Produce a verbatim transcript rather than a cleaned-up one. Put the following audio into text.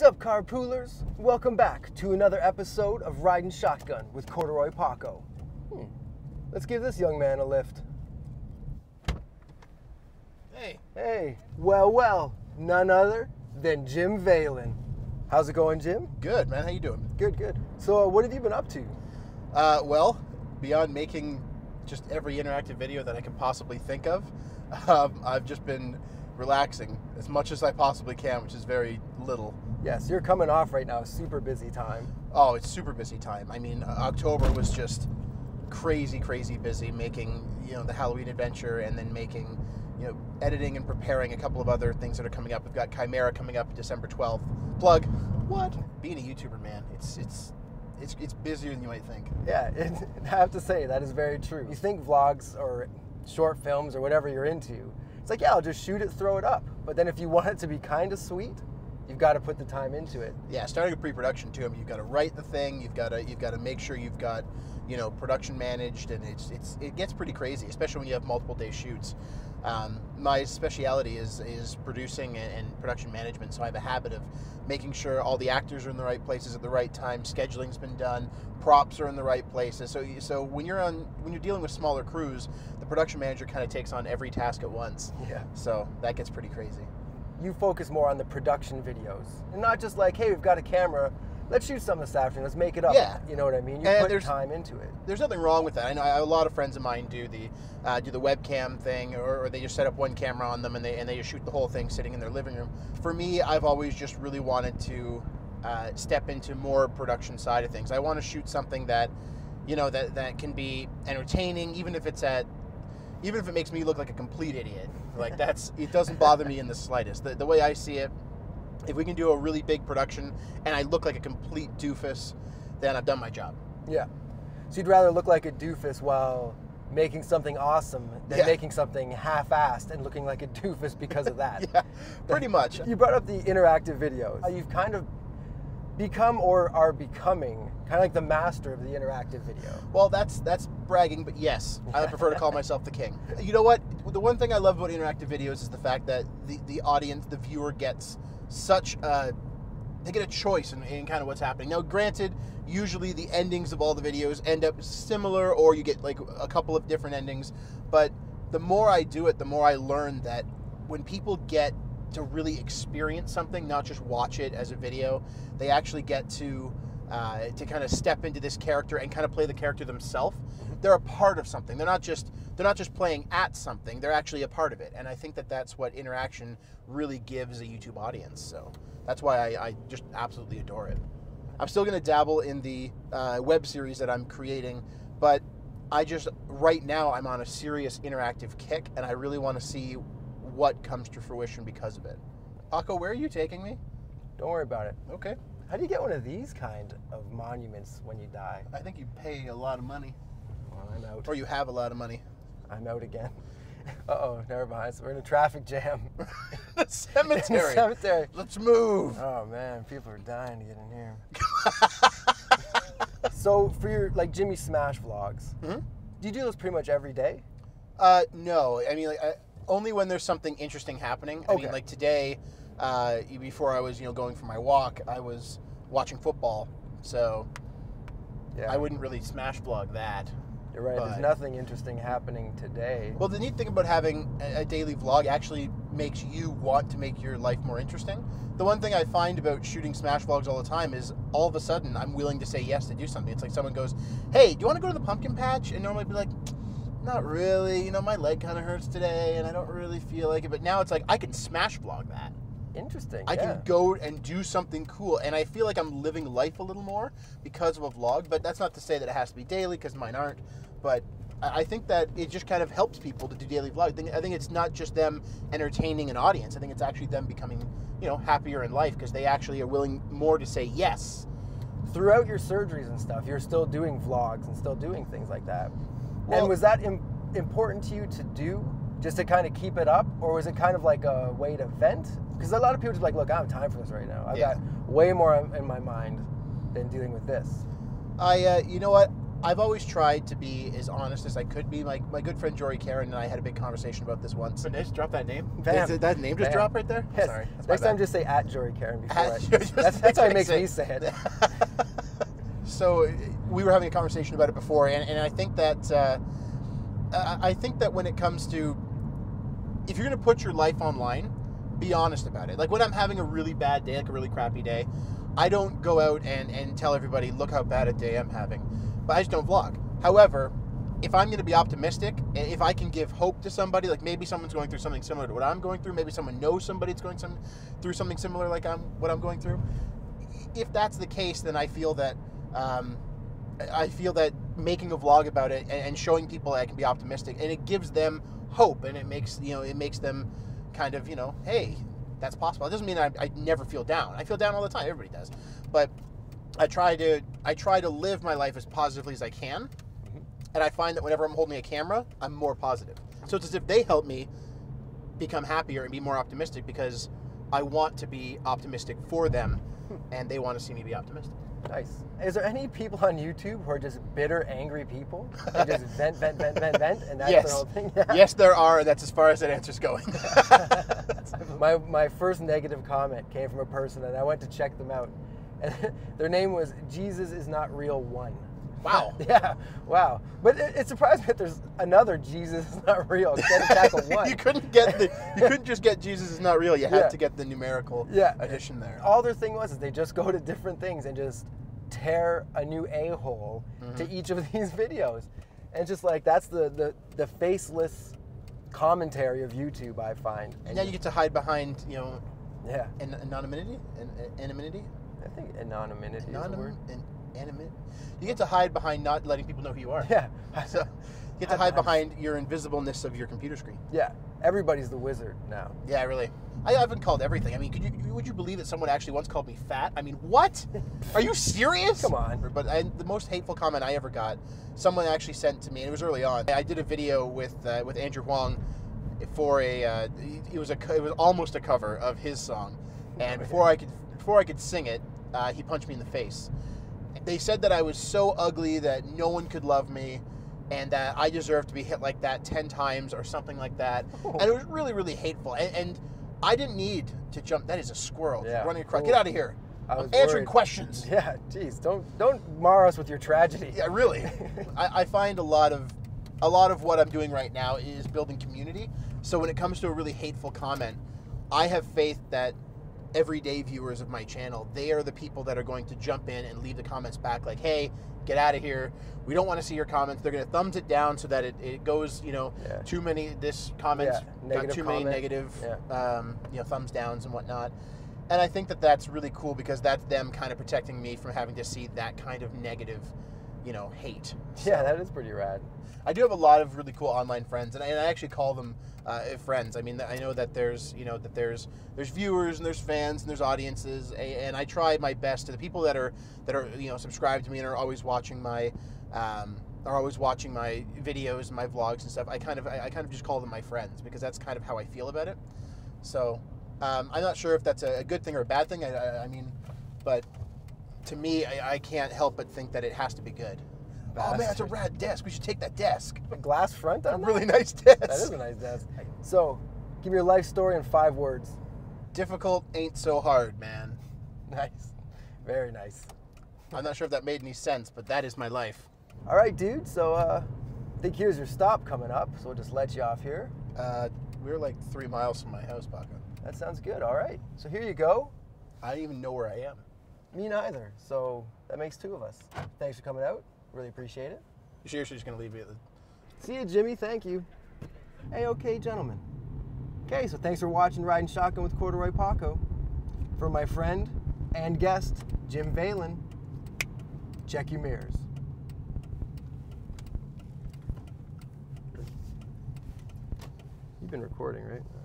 What's up, carpoolers? Welcome back to another episode of Riding Shotgun with Corduroy Paco. Hmm. Let's give this young man a lift. Hey. Hey. Well, well, none other than Jim Vaylin. How's it going, Jim? Good, man. How you doing? Good, good. So uh, what have you been up to? Uh, well, beyond making just every interactive video that I can possibly think of, um, I've just been relaxing as much as I possibly can, which is very little. Yes, you're coming off right now. Super busy time. Oh, it's super busy time. I mean, October was just crazy, crazy busy making, you know, the Halloween adventure, and then making, you know, editing and preparing a couple of other things that are coming up. We've got Chimera coming up December twelfth. Plug. What? Being a YouTuber, man, it's it's it's it's busier than you might think. Yeah, it, I have to say that is very true. You think vlogs or short films or whatever you're into, it's like, yeah, I'll just shoot it, throw it up. But then if you want it to be kind of sweet, you've got to put the time into it. Yeah, starting a pre-production too. I mean, you've got to write the thing. You've got to you've got to make sure you've got, you know, production managed, and it's it's it gets pretty crazy, especially when you have multiple day shoots. Um, my speciality is is producing and, and production management, so I have a habit of making sure all the actors are in the right places at the right time, scheduling's been done, props are in the right places. So so when you're on when you're dealing with smaller crews, the production manager kind of takes on every task at once. Yeah. So that gets pretty crazy. You focus more on the production videos, and not just like, hey, we've got a camera, let's shoot something this afternoon, let's make it up. Yeah. You know what I mean? You and put time into it. There's nothing wrong with that. I know a lot of friends of mine do the uh, do the webcam thing, or, or they just set up one camera on them and they and they just shoot the whole thing sitting in their living room. For me, I've always just really wanted to uh, step into more production side of things. I want to shoot something that, you know, that that can be entertaining, even if it's at even if it makes me look like a complete idiot. Like, that's it doesn't bother me in the slightest. The, the way I see it, if we can do a really big production and I look like a complete doofus, then I've done my job. Yeah. So you'd rather look like a doofus while making something awesome than yeah. making something half-assed and looking like a doofus because of that. Yeah, pretty much. You brought up the interactive videos. You've kind of become, or are becoming, kind of like the master of the interactive video. Well, that's that's bragging, but yes, I prefer to call myself the king. You know what? The one thing I love about interactive videos is the fact that the, the audience, the viewer, gets such a, they get a choice in, in kind of what's happening. Now, granted, usually the endings of all the videos end up similar, or you get like a couple of different endings, but the more I do it, the more I learn that when people get to really experience something, not just watch it as a video, they actually get to uh, to kind of step into this character and kind of play the character themselves. They're a part of something. They're not just they're not just playing at something. They're actually a part of it. And I think that that's what interaction really gives a YouTube audience. So that's why I, I just absolutely adore it. I'm still going to dabble in the uh, web series that I'm creating, but I just right now I'm on a serious interactive kick, and I really want to see what comes to fruition because of it. Paco, where are you taking me? Don't worry about it. Okay. How do you get one of these kind of monuments when you die? I think you pay a lot of money. Well, I'm out. Or you have a lot of money. I'm out again. Uh-oh, never mind. So we're in a traffic jam. The cemetery. In the cemetery. Let's move. Oh, man, people are dying to get in here. So for your, like, Jimmy Smash Vlogs, mm-hmm. do you do those pretty much every day? Uh, no. I mean, like, I, only when there's something interesting happening. I okay. mean, like today, uh, before I was, you know, going for my walk, I was watching football. So yeah. I wouldn't really Smash Vlog that. You're right, but there's nothing interesting happening today. Well, the neat thing about having a daily vlog actually makes you want to make your life more interesting. The one thing I find about shooting Smash Vlogs all the time is all of a sudden I'm willing to say yes to do something. It's like someone goes, hey, do you want to go to the pumpkin patch? And normally I'd be like, not really, you know, my leg kind of hurts today and I don't really feel like it. But now it's like, I can Smash Vlog that. Interesting. I yeah. can go and do something cool, and I feel like I'm living life a little more because of a vlog. But that's not to say that it has to be daily, because mine aren't. But I think that it just kind of helps people to do daily vlogs. I think it's not just them entertaining an audience. I think it's actually them becoming, you know, happier in life, because they actually are willing more to say yes. Throughout your surgeries and stuff, you're still doing vlogs and still doing things like that. Well, and was that im- important to you to do? Just to kind of keep it up, or was it kind of like a way to vent? Because a lot of people just like, look, I don't have time for this right now. I've yeah. got way more in my mind than dealing with this. I, uh, you know what? I've always tried to be as honest as I could be. My, my good friend Jory Karen and I had a big conversation about this once. Did I just drop that name? Is it, that name just dropped right there? Yes. Sorry. That's Next time, just say at Jory Karen before I... That's, that's how it makes me say it. So we were having a conversation about it before, and, and I think that uh, I think that when it comes to, if you're going to put your life online, be honest about it. Like when I'm having a really bad day, like a really crappy day, I don't go out and, and tell everybody, look how bad a day I'm having. But I just don't vlog. However, if I'm going to be optimistic, if I can give hope to somebody, like maybe someone's going through something similar to what I'm going through, maybe someone knows somebody that's going some, through something similar like I'm what I'm going through. If that's the case, then I feel that um, I feel that making a vlog about it and, and showing people that I can be optimistic, and it gives them hope, and it makes you know it makes them kind of you know hey, that's possible. It doesn't mean I, I never feel down. I feel down all the time. Everybody does, but I try to I try to live my life as positively as I can, mm-hmm. and I find that whenever I'm holding a camera, I'm more positive. So it's as if they help me become happier and be more optimistic because I want to be optimistic for them, and they want to see me be optimistic. Nice. Is there any people on YouTube who are just bitter, angry people? They just vent, vent, vent, vent, vent, and that's yes. their whole thing? Yeah. Yes, there are. That's as far as that answer's going. my, my first negative comment came from a person, and I went to check them out. And their name was Jesus Is Not Real One. Wow. Yeah. Wow. But it, it surprised me that there's another Jesus Is Not Real. One. you couldn't get the. You couldn't just get Jesus Is Not Real. You had yeah. to get the numerical yeah. addition there. All their thing was is they just go to different things and just tear a new a-hole mm-hmm. to each of these videos, and just like that's the the the faceless commentary of YouTube, I find. And now you get to hide behind you know. Yeah. An anonymity. An anonymity. I think anonymity Anonym is the word. An Animate. You get to hide behind not letting people know who you are. Yeah. So you get to hide behind your invisibleness of your computer screen. Yeah. Everybody's the wizard now. Yeah, really. I have been called everything. I mean, could you would you believe that someone actually once called me fat? I mean, what? Are you serious? Come on. But I, the most hateful comment I ever got, someone actually sent to me, and it was early on. I did a video with uh, with Andrew Huang for a uh, it was a it was almost a cover of his song, and before I could before I could sing it, uh, he punched me in the face. They said that I was so ugly that no one could love me and that I deserved to be hit like that ten times or something like that. Oh. And it was really, really hateful. And, and I didn't need to jump. That is a squirrel yeah. running across. Cool. Get out of here. I was I'm answering worried. questions. Yeah, geez, don't don't mar us with your tragedy. Yeah, really. I, I find a lot of a lot of what I'm doing right now is building community. So when it comes to a really hateful comment, I have faith that everyday viewers of my channel, they are the people that are going to jump in and leave the comments back like, hey, get out of here. We don't want to see your comments. They're going to thumbs it down so that it, it goes, you know, yeah. too many, this comments, yeah. got too comment. many negative, yeah. um, you know, thumbs downs and whatnot. And I think that that's really cool because that's them kind of protecting me from having to see that kind of negative, you know, hate. So, yeah, that is pretty rad. I do have a lot of really cool online friends, and I, and I actually call them uh, friends. I mean, I know that there's, you know, that there's there's viewers and there's fans and there's audiences, and I try my best to the people that are that are you know subscribed to me and are always watching my um, are always watching my videos and my vlogs and stuff. I kind of I, I kind of just call them my friends because that's kind of how I feel about it. So um, I'm not sure if that's a good thing or a bad thing. I, I, I mean, but to me, I, I can't help but think that it has to be good. Bastard. Oh man, that's a rad desk. We should take that desk. A glass front on that? Really nice desk. That is a nice desk. So, give me your life story in five words. Difficult ain't so hard, man. Nice. Very nice. I'm not sure if that made any sense, but that is my life. All right, dude. So, uh, I think here's your stop coming up. So, we'll just let you off here. Uh, we're like three miles from my house, Paco. That sounds good. All right. So, here you go. I don't even know where I am. Me neither. So, that makes two of us. Thanks for coming out. Really appreciate it. You're seriously just going to leave me at the... See you, Jimmy. Thank you. Hey, okay, gentlemen. Okay, so thanks for watching Riding Shotgun with Corduroy Paco. For my friend and guest, Jim Vaylin, check your mirrors. You've been recording, right?